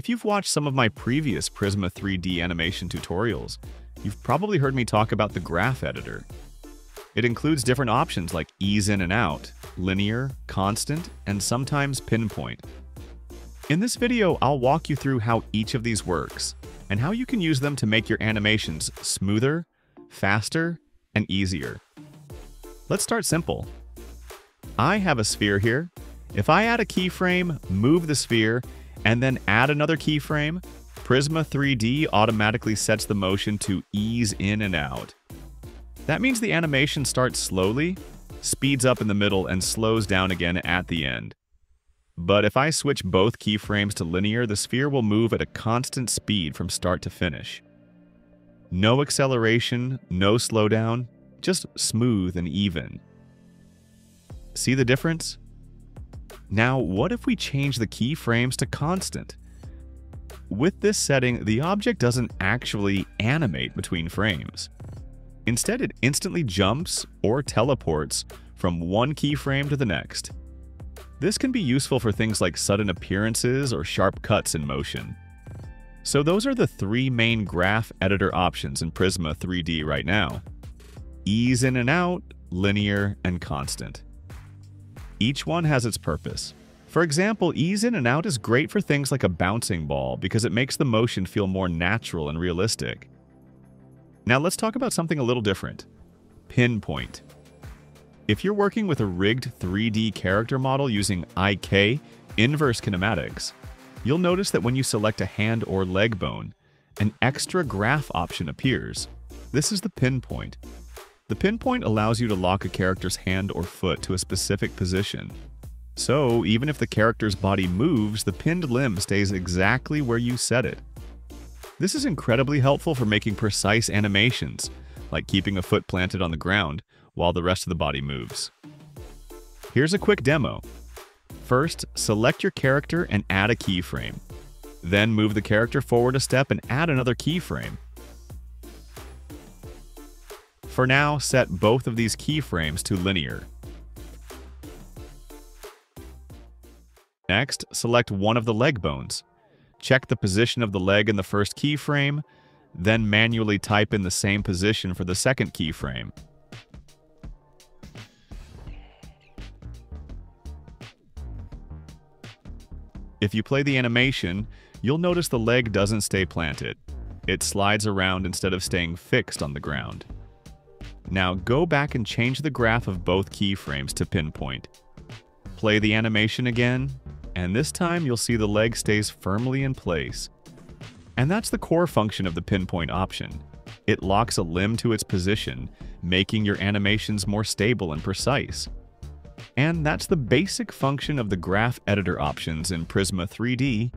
If you've watched some of my previous Prisma 3D animation tutorials, you've probably heard me talk about the Graph Editor. It includes different options like ease in and out, linear, constant, and sometimes pinpoint. In this video, I'll walk you through how each of these works and how you can use them to make your animations smoother, faster, and easier. Let's start simple. I have a sphere here. If I add a keyframe, move the sphere, and then add another keyframe, Prisma 3D automatically sets the motion to ease in and out. That means the animation starts slowly, speeds up in the middle, and slows down again at the end. But if I switch both keyframes to linear, the sphere will move at a constant speed from start to finish. No acceleration, no slowdown, just smooth and even. See the difference? Now, what if we change the keyframes to constant? With this setting, the object doesn't actually animate between frames. Instead, it instantly jumps or teleports from one keyframe to the next. This can be useful for things like sudden appearances or sharp cuts in motion. So those are the three main graph editor options in Prisma 3D right now: ease in and out, linear, and constant. Each one has its purpose. For example, ease in and out is great for things like a bouncing ball because it makes the motion feel more natural and realistic. Now let's talk about something a little different: pinpoint. If you're working with a rigged 3D character model using IK, inverse kinematics, you'll notice that when you select a hand or leg bone, an extra graph option appears. This is the pinpoint. The pinpoint allows you to lock a character's hand or foot to a specific position. So, even if the character's body moves, the pinned limb stays exactly where you set it. This is incredibly helpful for making precise animations, like keeping a foot planted on the ground while the rest of the body moves. Here's a quick demo. First, select your character and add a keyframe. Then move the character forward a step and add another keyframe. For now, set both of these keyframes to linear. Next, select one of the leg bones. Check the position of the leg in the first keyframe, then manually type in the same position for the second keyframe. If you play the animation, you'll notice the leg doesn't stay planted. It slides around instead of staying fixed on the ground. Now go back and change the graph of both keyframes to pinpoint. Play the animation again, and this time you'll see the leg stays firmly in place. And that's the core function of the pinpoint option. It locks a limb to its position, making your animations more stable and precise. And that's the basic function of the graph editor options in Prisma 3D.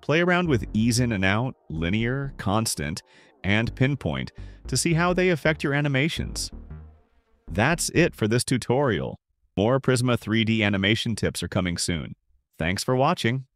Play around with ease in and out, linear, constant, and pinpoint to see how they affect your animations. That's it for this tutorial. More Prisma 3D animation tips are coming soon. Thanks for watching.